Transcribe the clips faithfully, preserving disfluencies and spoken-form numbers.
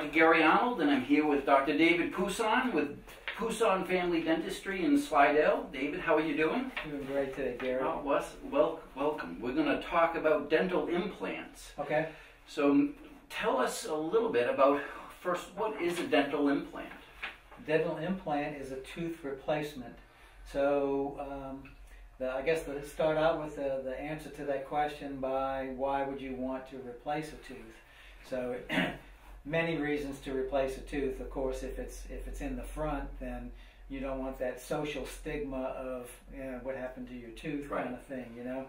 Doctor Gary Arnold, and I'm here with Doctor David Pousson with Pousson Family Dentistry in Slidell. David, how are you doing? Doing great today, Gary. Oh, well, well, welcome. We're going to talk about dental implants. Okay. So tell us a little bit about, first, what is a dental implant? Dental implant is a tooth replacement. So um, the, I guess let's start out with the, the answer to that question by why would you want to replace a tooth? So it, many reasons to replace a tooth. Of course, if it's if it's in the front, then you don't want that social stigma of, you know, what happened to your tooth [S2] Right. [S1] Kind of thing, you know.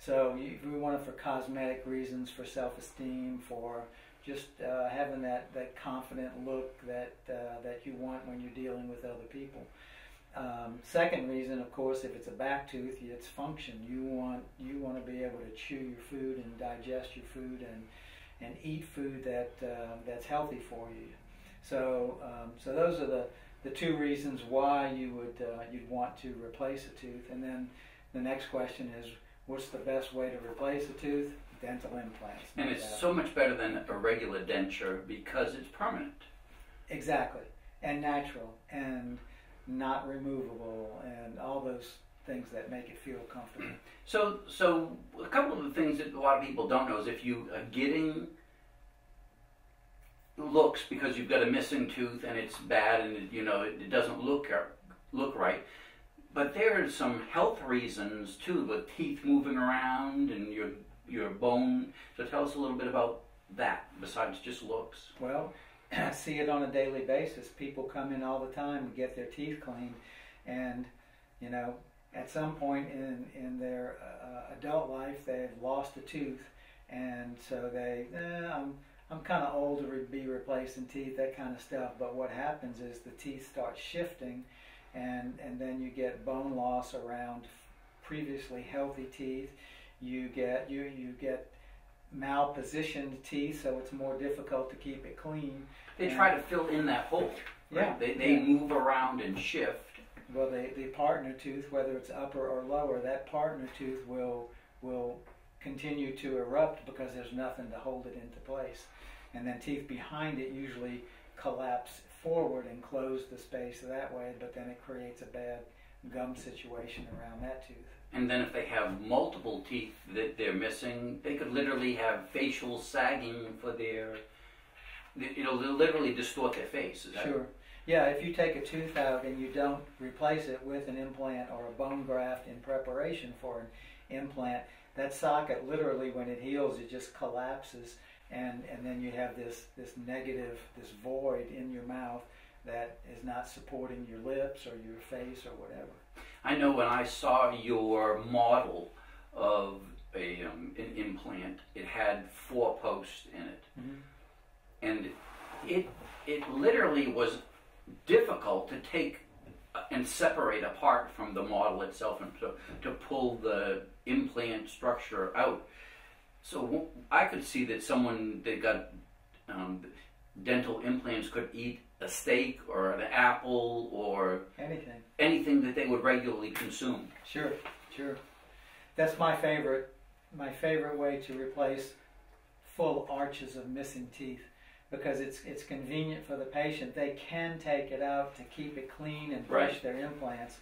So you, we want it for cosmetic reasons, for self-esteem, for just uh, having that that confident look that uh, that you want when you're dealing with other people. Um, second reason, of course, if it's a back tooth, it's function. You want you want to be able to chew your food and digest your food and and eat food that uh, that's healthy for you. So, um, so those are the the two reasons why you would uh, you'd want to replace a tooth. And then the next question is, what's the best way to replace a tooth? Dental implants. And it's doubt. so much better than a regular denture because it's permanent. Exactly, and natural, and not removable, and all those things that make it feel comfortable. So, so a couple of the things that a lot of people don't know is if you are getting looks because you've got a missing tooth and it's bad and it, you know, it, it doesn't look look right. But there are some health reasons too, with teeth moving around and your your bone. So tell us a little bit about that besides just looks. Well, I see it on a daily basis. People come in all the time and get their teeth cleaned, and you know, at some point in, in their uh, adult life, they've lost a tooth, and so they, eh, I'm, I'm kind of old to be replacing teeth, that kind of stuff. But what happens is the teeth start shifting, and, and then you get bone loss around previously healthy teeth. You get, you, you get malpositioned teeth, so it's more difficult to keep it clean. They and, try to fill in that hole. Right? Yeah. They, they yeah. move around and shift. Well, the, the partner tooth, whether it's upper or lower, that partner tooth will will continue to erupt because there's nothing to hold it into place. And then teeth behind it usually collapse forward and close the space that way, but then it creates a bad gum situation around that tooth. And then if they have multiple teeth that they're missing, they could literally have facial sagging for their... It'll literally distort their face. Is that sure. Yeah, if you take a tooth out and you don't replace it with an implant or a bone graft in preparation for an implant, that socket literally, when it heals, it just collapses, and, and then you have this, this negative, this void in your mouth that is not supporting your lips or your face or whatever. I know when I saw your model of a, um, an implant, it had four posts in it, mm-hmm. and it, it literally was difficult to take and separate apart from the model itself and to, to pull the implant structure out. So I could see that someone that got um, dental implants could eat a steak or an apple or anything anything that they would regularly consume. Sure, sure. That's my favorite, my favorite way to replace full arches of missing teeth, because it's it's convenient for the patient. They can take it out to keep it clean and brush right. their implants,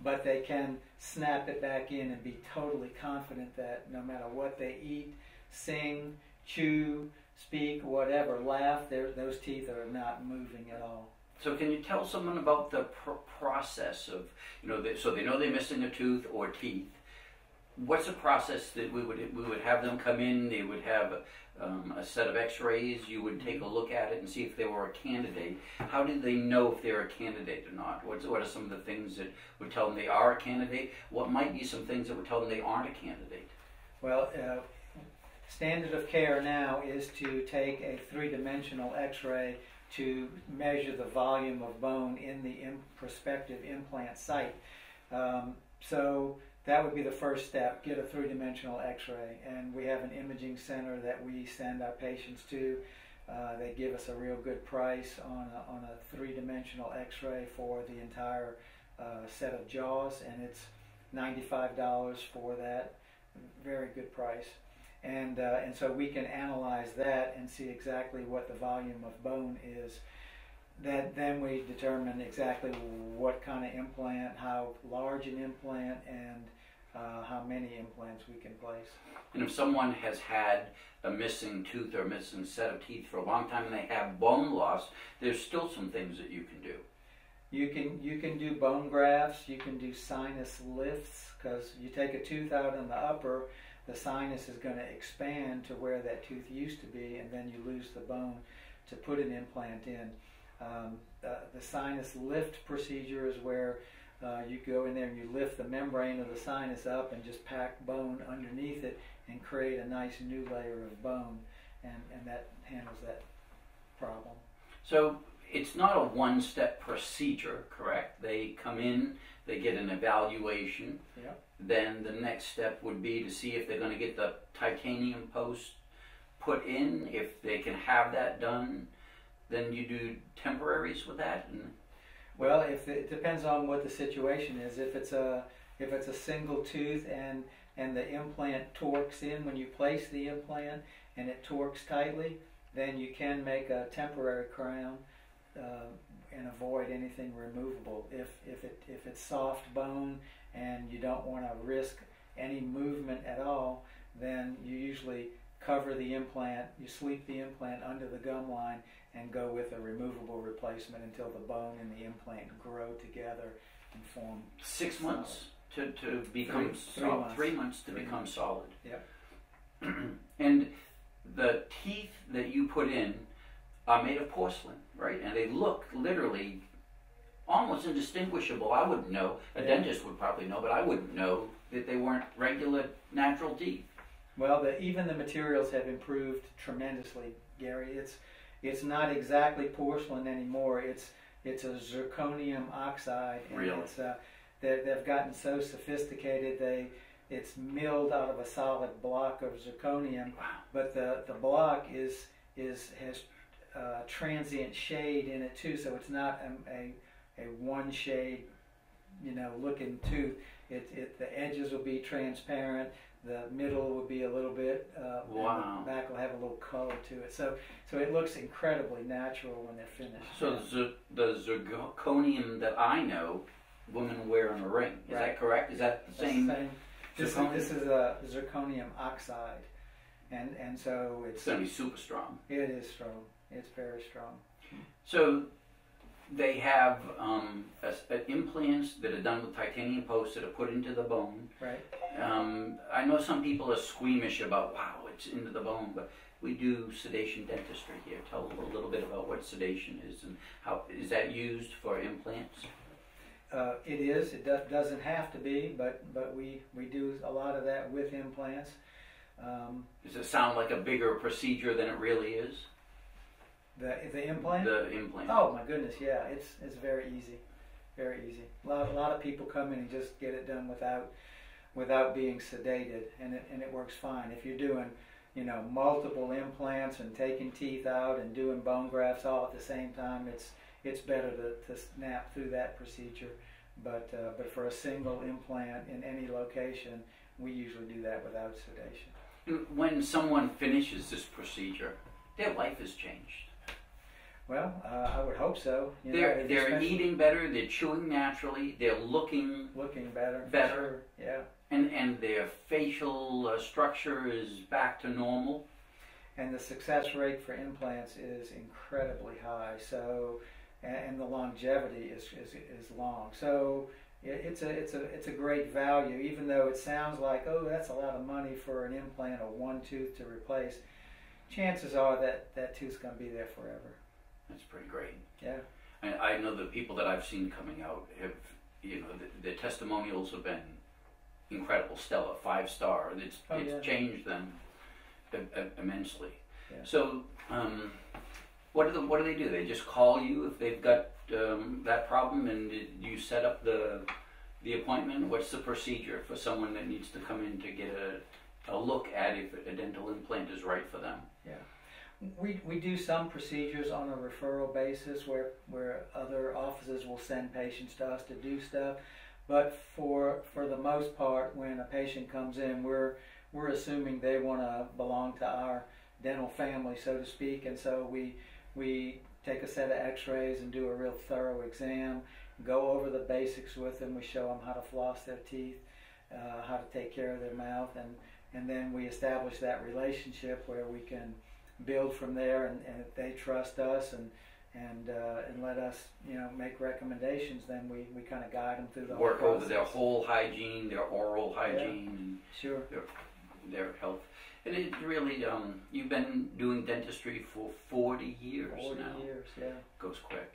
but they can snap it back in and be totally confident that no matter what they eat, sing, chew, speak, whatever, laugh, those teeth are not moving at all. So can you tell someone about the pr process of, you know, the, so they know they're missing a tooth or teeth. What's the process that we would we would have them come in? They would have um, a set of X-rays. You would take a look at it and see if they were a candidate. How do they know if they're a candidate or not? What's, what are some of the things that would tell them they are a candidate? What might be some things that would tell them they aren't a candidate? Well, uh, standard of care now is to take a three-dimensional X-ray to measure the volume of bone in the im prospective implant site. Um, so. That would be the first step, get a three-dimensional X-ray. And we have an imaging center that we send our patients to. Uh, they give us a real good price on a, on a three-dimensional X-ray for the entire uh, set of jaws, and it's ninety-five dollars for that. Very good price. and uh, and so we can analyze that and see exactly what the volume of bone is. That then we determine exactly what kind of implant, how large an implant, and uh, how many implants we can place. And if someone has had a missing tooth or a missing set of teeth for a long time and they have bone loss, there's still some things that you can do. You can, you can do bone grafts, you can do sinus lifts, because you take a tooth out in the upper, the sinus is going to expand to where that tooth used to be, and then you lose the bone to put an implant in. Um, uh, the sinus lift procedure is where uh, you go in there and you lift the membrane of the sinus up and just pack bone underneath it and create a nice new layer of bone, and, and that handles that problem. So it's not a one-step procedure, correct? They come in, they get an evaluation, yep. Then the next step would be to see if they're going to get the titanium post put in. If they can have that done, then you do temporaries with that? And well, if it, it depends on what the situation is. If it's a, if it's a single tooth and, and the implant torques in when you place the implant and it torques tightly, then you can make a temporary crown Uh, and avoid anything removable. If if it if it's soft bone and you don't want to risk any movement at all, then you usually cover the implant, you sleep the implant under the gum line, and go with a removable replacement until the bone and the implant grow together and form. Six solid. months to to become three, solid. Three, months. three months to three become months. solid. Yep. And the teeth that you put in are made of porcelain, right? And they look literally almost indistinguishable. I wouldn't know. A yeah. dentist would probably know, but I wouldn't know that they weren't regular, natural teeth. Well, the, even the materials have improved tremendously, Gary. It's it's not exactly porcelain anymore. It's it's a zirconium oxide. And really? It's, uh, they've gotten so sophisticated. They it's milled out of a solid block of zirconium. Wow. But the the block is is has Uh, transient shade in it too, so it's not a, a, a one shade, you know, looking tooth. It, it the edges will be transparent, the middle will be a little bit, uh, wow. and the back will have a little color to it. So so it looks incredibly natural when they're finished. So yeah. the, the zirconium that I know, women wear in a ring. Is right. that correct? Is that the same? That's the same. This, is, this is a zirconium oxide, and and so it's, it's going to be super strong. It is strong. It's very strong. So they have um, a, a implants that are done with titanium posts that are put into the bone. Right. Um, I know some people are squeamish about, wow, it's into the bone, but we do sedation dentistry here. Tell them a little bit about what sedation is and how is that used for implants? Uh, it is. It do doesn't have to be, but, but we, we do a lot of that with implants. Um, Does it sound like a bigger procedure than it really is? The, the implant? The implant. Oh my goodness, yeah, it's it's very easy, very easy. A lot, a lot of people come in and just get it done without, without being sedated, and it, and it works fine. If you're doing, you know, multiple implants and taking teeth out and doing bone grafts all at the same time, it's it's better to, to snap through that procedure. But uh, but for a single implant in any location, we usually do that without sedation. When someone finishes this procedure, their life has changed. Well, uh, I would hope so. You they're know, they're eating better. They're chewing naturally. They're looking looking better. Better, sure. Yeah. And and their facial uh, structure is back to normal. And the success rate for implants is incredibly high. So, and, and the longevity is is is long. So it, it's a it's a it's a great value. Even though it sounds like, oh, that's a lot of money for an implant or one tooth to replace, chances are that that tooth's going to be there forever. That's pretty great. Yeah. And I know the people that I've seen coming out have, you know, the, the testimonials have been incredible, stellar, five star. It's, oh, it's yeah. changed them immensely. Yeah. So, um, what do the, what do they do? They just call you if they've got um, that problem, and you set up the the appointment. What's the procedure for someone that needs to come in to get a, a look at if a dental implant is right for them? Yeah. We, we do some procedures on a referral basis where, where other offices will send patients to us to do stuff, but for, for the most part, when a patient comes in, we're, we're assuming they want to belong to our dental family, so to speak, and so we we take a set of x-rays and do a real thorough exam, go over the basics with them. We show them how to floss their teeth, uh, how to take care of their mouth, and and then we establish that relationship where we can build from there, and, and if they trust us and and uh, and let us, you know, make recommendations, then we, we kind of guide them through the work whole process. Over their whole hygiene, their oral hygiene, yeah. Sure. their, their health. And it really, um, you've been doing dentistry for forty years forty now. forty years, yeah. Goes quick.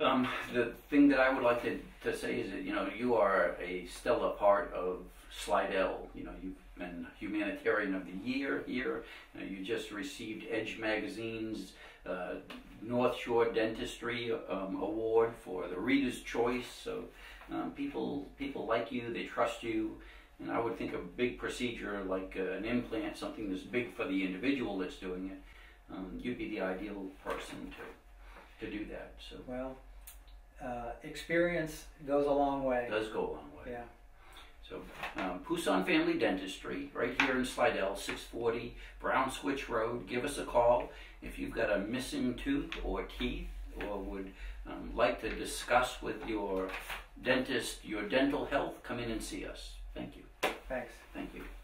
Um, the thing that I would like to, to say is that, you know, you are a stellar part of Slidell. You know, you've been Humanitarian of the Year here. You know, you just received Edge Magazine's uh, North Shore Dentistry um, Award for the Reader's Choice. So um, people, people like you, they trust you. And I would think a big procedure like uh, an implant, something that's big for the individual that's doing it, um, you'd be the ideal person to, to do that. So. Well, uh, experience goes a long way. It does go a long way. Yeah. So um, Pousson Family Dentistry, right here in Slidell, six forty Brown Switch Road. Give us a call if you've got a missing tooth or teeth, or would um, like to discuss with your dentist your dental health. Come in and see us. Thank you. Thanks. Thank you.